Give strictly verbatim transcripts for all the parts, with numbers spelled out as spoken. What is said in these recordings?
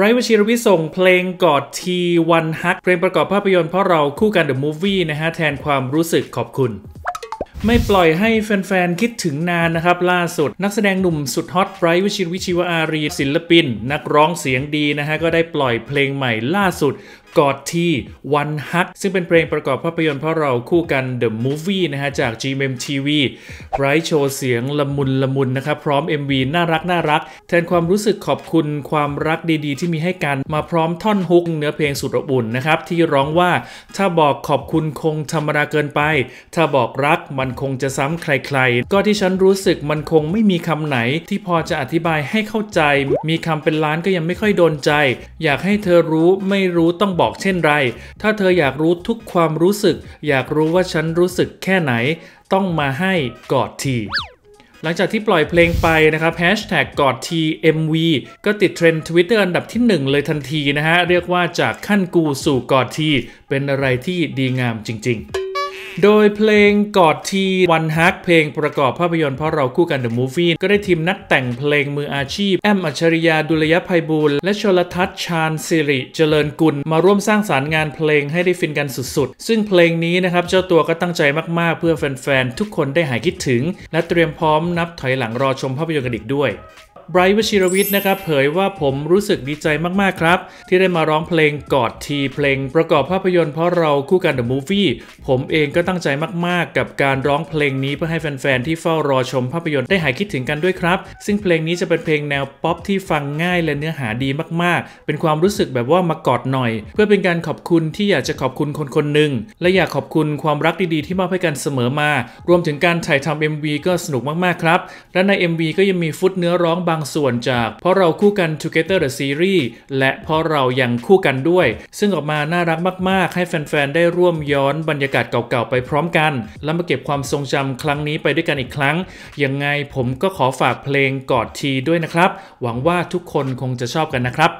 ไบรท์ วชิรวิทย์ส่งเพลงกอดที วัน ฮัก เพลงประกอบภาพยนตร์เพราะเราคู่กัน The Movie นะฮะแทนความรู้สึกขอบคุณไม่ปล่อยให้แฟนๆคิดถึงนานนะครับล่าสุดนักแสดงหนุ่มสุดฮอตไบรท์ วชิรวิทย์ ชีวอารีศิลปินนักร้องเสียงดีนะฮะก็ได้ปล่อยเพลงใหม่ล่าสุดกอดที วัน ฮัก ซึ่งเป็นเพลงประกอบภาพยนตร์เพราะเราคู่กัน The Movie นะฮะจาก จี เอ็ม เอ็ม ที วี ไบรท์โชว์เสียงละมุนละมุนนะครับพร้อม เอ็ม วี น่ารักน่ารักแทนความรู้สึกขอบคุณความรักดีๆที่มีให้กันมาพร้อมท่อนฮุกเนื้อเพลงสุดอบอุ่นนะครับที่ร้องว่าถ้าบอกขอบคุณคงธรรมดาเกินไปถ้าบอกรักมันคงจะซ้ำใครๆก็ที่ฉันรู้สึกมันคงไม่มีคำไหนที่พอจะอธิบายให้เข้าใจมีคำเป็นล้านก็ยังไม่ค่อยโดนใจอยากให้เธอรู้ไม่รู้ต้องบอกเช่นไรถ้าเธออยากรู้ทุกความรู้สึกอยากรู้ว่าฉันรู้สึกแค่ไหนต้องมาให้กอดทีหลังจากที่ปล่อยเพลงไปนะครับแฮชแท็กกอดที เอ็ม วี ก็ติดเทรนด์ Twitter อันดับที่หนึ่งเลยทันทีนะฮะเรียกว่าจากขั้นกูสู่กอดทีเป็นอะไรที่ดีงามจริงๆโดยเพลงกอดที วัน ฮัก เพลงประกอบภาพยนตร์เพราะเราคู่กัน The Movie ก็ได้ทีมนักแต่งเพลงมืออาชีพแอมอัจฉริยาดุลยภัยบูลย์และชลทัศน์ชาญสิริเจริญกุลมาร่วมสร้างสรรค์งานเพลงให้ได้ฟินกันสุดๆซึ่งเพลงนี้นะครับเจ้าตัวก็ตั้งใจมากๆเพื่อแฟนๆทุกคนได้หายคิดถึงและเตรียมพร้อมนับถอยหลังรอชมภาพยนตร์กันอีกด้วยไบรท์ วชิรวิทย์นะครับเผยว่าผมรู้สึกดีใจมากๆครับที่ได้มาร้องเพลงกอดทีเพลงประกอบภาพยนตร์เพราะเราคู่กัน The Movie ผมเองก็ตั้งใจมากๆกับการร้องเพลงนี้เพื่อให้แฟนๆที่เฝ้ารอชมภาพยนตร์ได้หายคิดถึงกันด้วยครับซึ่งเพลงนี้จะเป็นเพลงแนวป๊อปที่ฟังง่ายและเนื้อหาดีมากๆเป็นความรู้สึกแบบว่ามากอดหน่อยเพื่อเป็นการขอบคุณที่อยากจะขอบคุณคนคนหนึ่งและอยากขอบคุณความรักดีๆที่มอบให้กันเสมอมารวมถึงการถ่ายทำ เอ็ม วี ก็สนุกมากๆครับและใน เอ็ม วี ก็ยังมีฟุตเนื้อร้องบางส่วนจากเพราะเราคู่กัน Together The Series และเพราะเรายังคู่กันด้วยซึ่งออกมาน่ารักมากๆให้แฟนๆได้ร่วมย้อนบรรยากาศเก่าๆไปพร้อมกันและมาเก็บความทรงจำครั้งนี้ไปด้วยกันอีกครั้งยังไงผมก็ขอฝากเพลงกอดทีด้วยนะครับหวังว่าทุกคนคงจะชอบกันนะครับ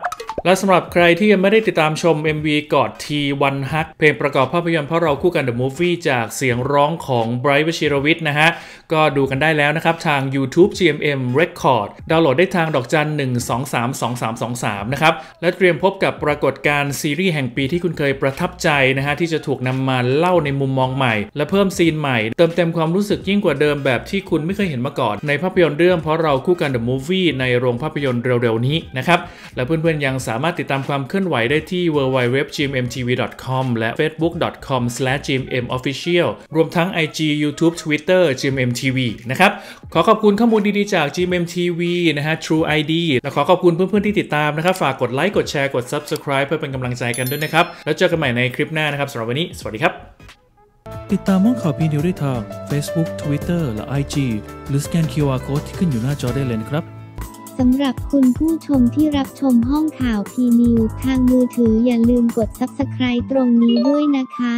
และสำหรับใครที่ยังไม่ได้ติดตามชม เอ็ม วี กอดที วัน ฮัก เพลงประกอบภาพยนตร์เพราะเราคู่กัน The Movie จากเสียงร้องของไบรท์ วชิรวิทย์นะฮะก็ดูกันได้แล้วนะครับทาง YouTube จี เอ็ม เอ็ม Records ดาวน์โหลดได้ทางดอกจันหนึ่ง สอง สาม สอง สาม สอง สามนะครับและเตรียมพบกับปรากฏการณ์ซีรีส์แห่งปีที่คุณเคยประทับใจนะฮะที่จะถูกนำมาเล่าในมุมมองใหม่และเพิ่มซีนใหม่เติมเต็มความรู้สึกยิ่งกว่าเดิมแบบที่คุณไม่เคยเห็นมาก่อนในภาพยนตร์เรื่องเพราะเราคู่กัน The Movie ในโรงภาพยนตร์เร็วๆนี้นะครับและเพื่อนๆยังสามารถติดตามความเคลื่อนไหวได้ที่ ดับเบิลยู ดับเบิลยู ดับเบิลยู ดอท จี เอ็ม เอ็ม ที วี ดอท คอม และ เฟซบุ๊ก ดอท คอม สแลช จี เอ็ม เอ็ม ออฟฟิเชียล รวมทั้ง ไอ จี YouTube Twitter จี เอ็ม เอ็ม ที วี นะครับขอขอบคุณข้อมูลดีๆจาก จี เอ็ม เอ็ม ที วี นะฮะ True ไอ ดี และขอขอบคุณเพื่อนๆที่ติดตามนะครับฝากกดไลค์กดแชร์กด Subscribe เพื่อเป็นกำลังใจกันด้วยนะครับแล้วเจอกันใหม่ในคลิปหน้านะครับสำหรับวันนี้สวัสดีครับติดตามม่วงข่าวพีเดียวได้ทาง Facebook Twitter และ ไอ จี หรือสแกน คิว อาร์ Code ที่ขึ้นอยู่หน้าจอได้เลยครับสำหรับคุณผู้ชมที่รับชมห้องข่าวพีนิวส์ทางมือถืออย่าลืมกด ซับสไครบ์ ตรงนี้ด้วยนะคะ